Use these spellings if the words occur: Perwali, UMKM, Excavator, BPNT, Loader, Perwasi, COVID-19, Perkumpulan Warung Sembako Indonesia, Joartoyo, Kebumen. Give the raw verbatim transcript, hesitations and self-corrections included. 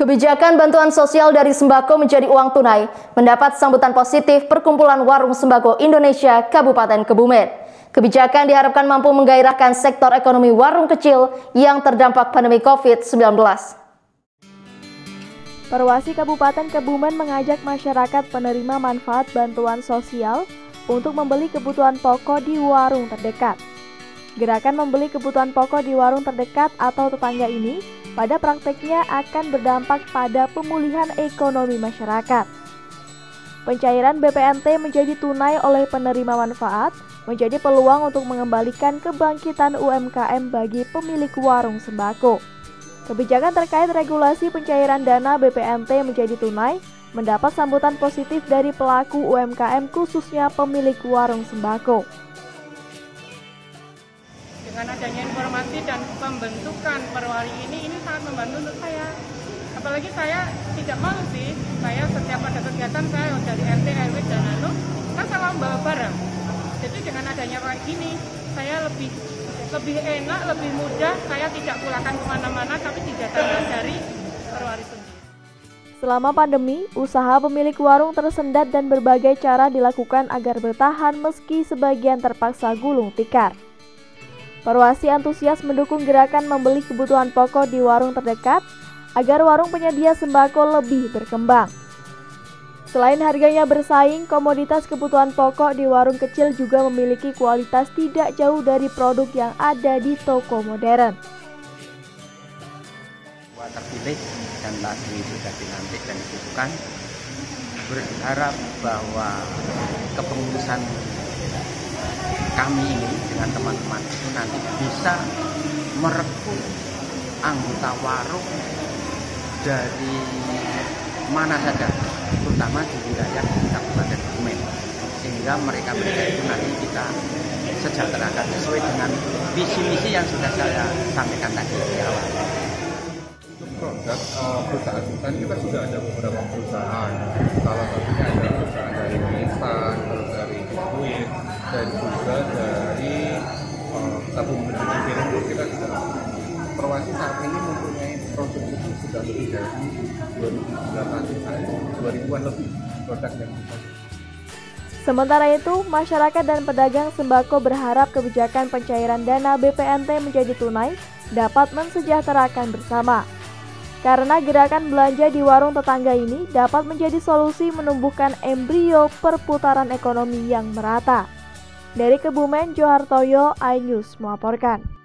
Kebijakan bantuan sosial dari sembako menjadi uang tunai mendapat sambutan positif Perkumpulan Warung Sembako Indonesia Kabupaten Kebumen. Kebijakan diharapkan mampu menggairahkan sektor ekonomi warung kecil yang terdampak pandemi COVID sembilan belas. Perwasi Kabupaten Kebumen mengajak masyarakat penerima manfaat bantuan sosial untuk membeli kebutuhan pokok di warung terdekat. Gerakan membeli kebutuhan pokok di warung terdekat atau tetangga ini pada prakteknya akan berdampak pada pemulihan ekonomi masyarakat. Pencairan B P N T menjadi tunai oleh penerima manfaat menjadi peluang untuk mengembalikan kebangkitan U M K M bagi pemilik warung sembako. Kebijakan terkait regulasi pencairan dana B P N T menjadi tunai mendapat sambutan positif dari pelaku U M K M khususnya pemilik warung sembako. Dengan adanya informasi dan pembentukan perwali ini, ini sangat membantu untuk saya. Apalagi saya tidak mau sih, saya setiap ada kegiatan saya dari R T, R W, dan lalu, kan saya membawa barang. Jadi dengan adanya kayak gini, saya lebih lebih enak, lebih mudah, saya tidak pulangkan kemana-mana, tapi didatangkan dari perwali sendiri. Selama pandemi, usaha pemilik warung tersendat dan berbagai cara dilakukan agar bertahan meski sebagian terpaksa gulung tikar. Perwasi antusias mendukung gerakan membeli kebutuhan pokok di warung terdekat agar warung penyedia sembako lebih berkembang. Selain harganya bersaing, komoditas kebutuhan pokok di warung kecil juga memiliki kualitas tidak jauh dari produk yang ada di toko modern. Buat terpilih dan lagi sudah dilantik dan dibutuhkan, berharap bahwa kepengurusan kami ini dengan teman-teman itu nanti bisa merekrut anggota warung dari mana saja, terutama di wilayah Kabupaten Kebumen, sehingga mereka-mereka itu nanti kita sejahterakan sesuai dengan visi misi yang sudah saya sampaikan tadi di awal. Untuk produk perusahaan hutan kita sudah ada beberapa perusahaan, salah satunya ada perusahaan dari Minisan, terus dari Kuit, dan juga dari uh, tabung bensin B P N T. Kita sudah Perwasi saat ini mempunyai produk itu sudah lebih dari dua ribu an lebih produk yang kita. Sementara itu, masyarakat dan pedagang sembako berharap kebijakan pencairan dana B P N T menjadi tunai dapat mensejahterakan bersama. Karena gerakan belanja di warung tetangga ini dapat menjadi solusi menumbuhkan embrio perputaran ekonomi yang merata. Dari Kebumen, Joartoyo, iNews melaporkan.